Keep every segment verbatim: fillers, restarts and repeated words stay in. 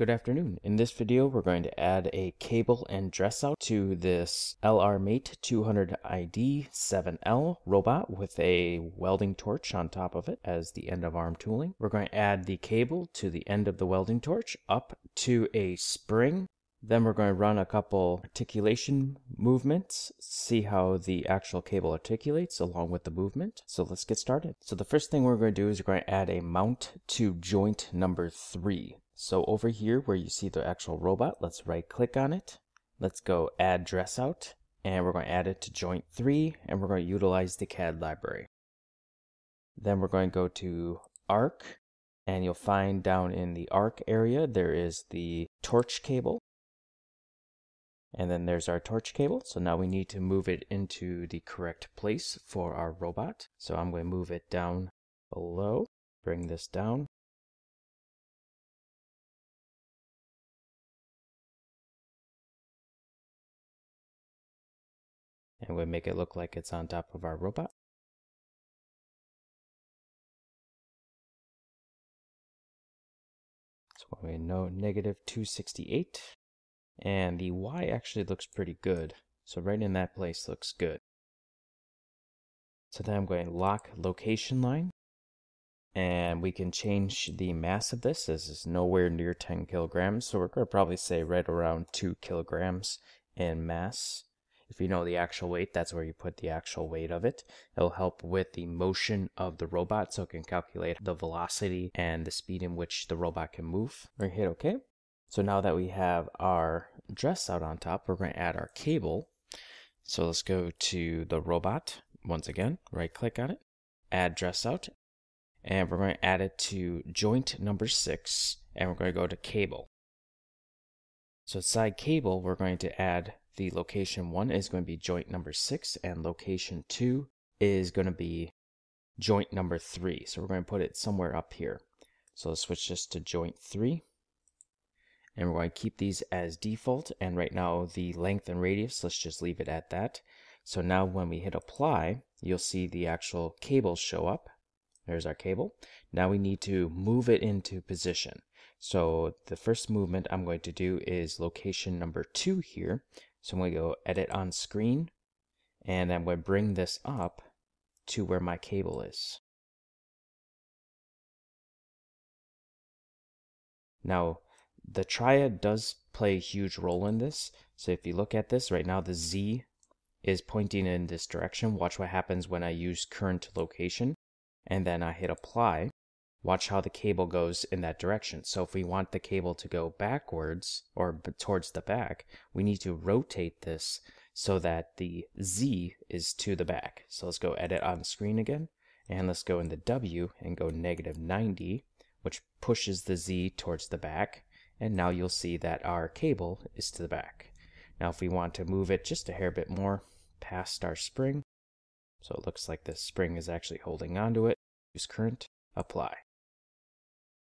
Good afternoon. In this video, we're going to add a cable and dressout to this L R Mate two hundred I D seven L robot with a welding torch on top of it as the end of arm tooling. We're going to add the cable to the end of the welding torch up to a spring. Then we're going to run a couple articulation movements, see how the actual cable articulates along with the movement. So let's get started. So the first thing we're going to do is we're going to add a mount to joint number three. So over here where you see the actual robot, let's right click on it. Let's go add dress out, and we're going to add it to joint three, and we're going to utilize the C A D library. Then we're going to go to arc, and you'll find down in the arc area there is the torch cable. And then there's our torch cable. So now we need to move it into the correct place for our robot. So I'm going to move it down below, bring this down. And we'll make it look like it's on top of our robot. So we know negative two sixty-eight. And the Y actually looks pretty good. So right in that place looks good. So then I'm going to lock location line. And we can change the mass of this. This is nowhere near ten kilograms. So we're going to probably say right around two kilograms in mass. If you know the actual weight, that's where you put the actual weight of it. It'll help with the motion of the robot so it can calculate the velocity and the speed in which the robot can move. We're going to hit OK. So now that we have our dress out on top, we're going to add our cable. So let's go to the robot. Once again, right click on it, add dress out, and we're going to add it to joint number six, and we're going to go to cable. So side cable, we're going to add the location one is going to be joint number six, and location two is going to be joint number three. So we're going to put it somewhere up here. So let's switch this to joint three. And we're going to keep these as default. And right now the length and radius, let's just leave it at that. So now when we hit apply, you'll see the actual cable show up. There's our cable. Now we need to move it into position. So the first movement I'm going to do is location number two here. So I'm going to go edit on screen, and I'm going to bring this up to where my cable is. Now the triad does play a huge role in this. So if you look at this right now, the Z is pointing in this direction. Watch what happens when I use current location and then I hit apply. Watch how the cable goes in that direction. So if we want the cable to go backwards or towards the back, we need to rotate this so that the Z is to the back. So let's go edit on screen again, and let's go in the W and go negative ninety, which pushes the Z towards the back. And now you'll see that our cable is to the back. Now if we want to move it just a hair bit more past our spring, so it looks like this spring is actually holding onto it, use current, apply.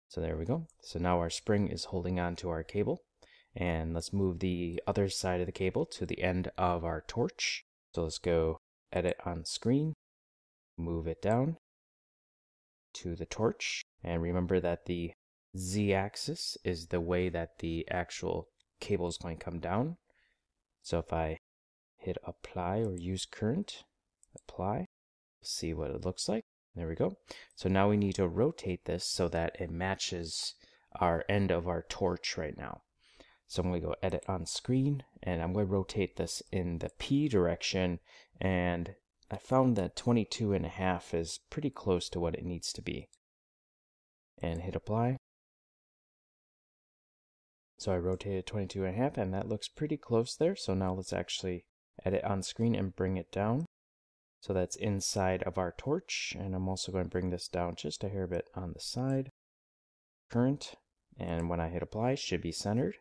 So there we go. So now our spring is holding on to our cable. And let's move the other side of the cable to the end of our torch. So let's go edit on screen, move it down to the torch. And remember that the Z axis is the way that the actual cable is going to come down. So if I hit apply or use current, apply, see what it looks like. There we go. So now we need to rotate this so that it matches our end of our torch right now. So I'm going to go edit on screen, and I'm going to rotate this in the P direction. And I found that twenty-two and a half is pretty close to what it needs to be. And hit apply. So I rotated twenty-two and a half, and that looks pretty close there. So now let's actually edit on screen and bring it down. So that's inside of our torch, and I'm also going to bring this down just a hair bit on the side. Current, and when I hit apply, it should be centered.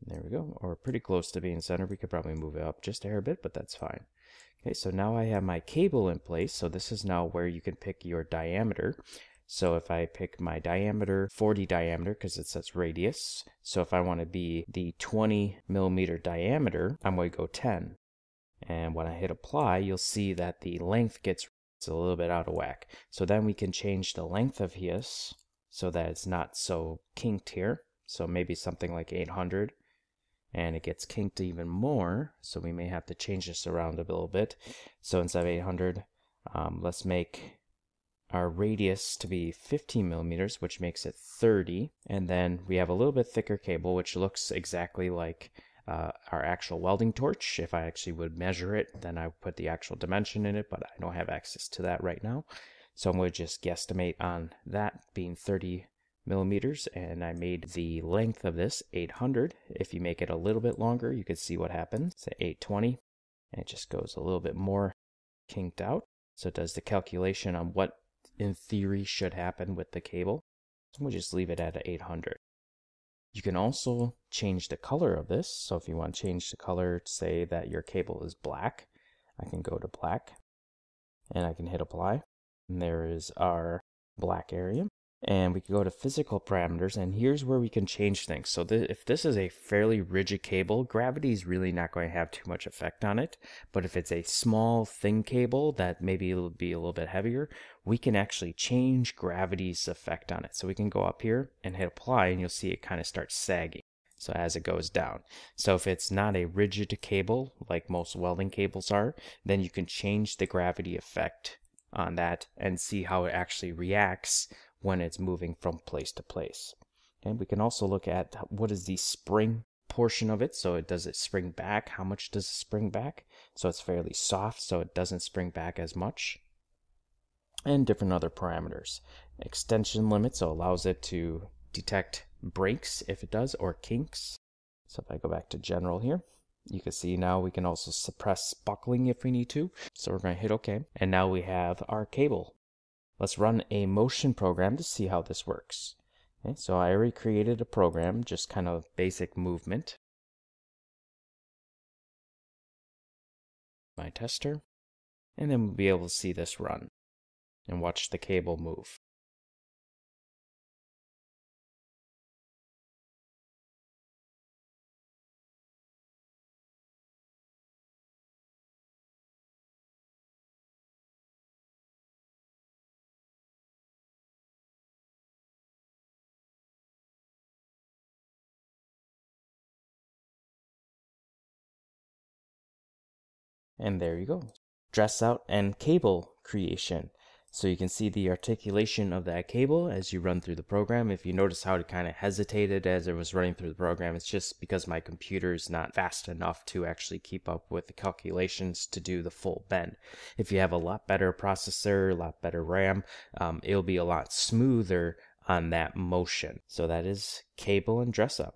There we go, or pretty close to being centered. We could probably move it up just a hair bit, but that's fine. Okay, so now I have my cable in place, so this is now where you can pick your diameter. So if I pick my diameter, forty diameter, because it says radius. So if I want to be the twenty millimeter diameter, I'm going to go ten. And when I hit apply, you'll see that the length gets a little bit out of whack. So then we can change the length of this so that it's not so kinked here. So maybe something like eight hundred, and it gets kinked even more. So we may have to change this around a little bit. So instead of eight hundred, um, let's make our radius to be fifteen millimeters, which makes it thirty. And then we have a little bit thicker cable, which looks exactly like uh, our actual welding torch. If I actually would measure it, then I would put the actual dimension in it, but I don't have access to that right now. So I'm going to just guesstimate on that being thirty millimeters, and I made the length of this eight hundred. If you make it a little bit longer, you can see what happens. It's at eight twenty, and it just goes a little bit more kinked out. So it does the calculation on what in theory should happen with the cable. We'll just leave it at eight hundred. You can also change the color of this. So if you want to change the color, say that your cable is black, I can go to black and I can hit apply. And there is our black area. And we can go to physical parameters, and here's where we can change things. So th if this is a fairly rigid cable, gravity is really not going to have too much effect on it. But if it's a small, thin cable that maybe will be a little bit heavier, we can actually change gravity's effect on it. So we can go up here and hit apply, and you'll see it kind of starts sagging. So as it goes down. So if it's not a rigid cable, like most welding cables are, then you can change the gravity effect on that and see how it actually reacts when it's moving from place to place. And we can also look at what is the spring portion of it. So it does it spring back? How much does it spring back? So it's fairly soft, so it doesn't spring back as much. And different other parameters. Extension limit, so allows it to detect breaks if it does, or kinks. So if I go back to general here, you can see now we can also suppress buckling if we need to. So we're going to hit OK. And now we have our cable. Let's run a motion program to see how this works. Okay, so I already created a program, just kind of basic movement. My tester. And then we'll be able to see this run and watch the cable move. And there you go. Dress out and cable creation. So you can see the articulation of that cable as you run through the program. If you notice how it kind of hesitated as it was running through the program, it's just because my computer is not fast enough to actually keep up with the calculations to do the full bend. If you have a lot better processor, a lot better RAM, um, it'll be a lot smoother on that motion. So that is cable and dress out.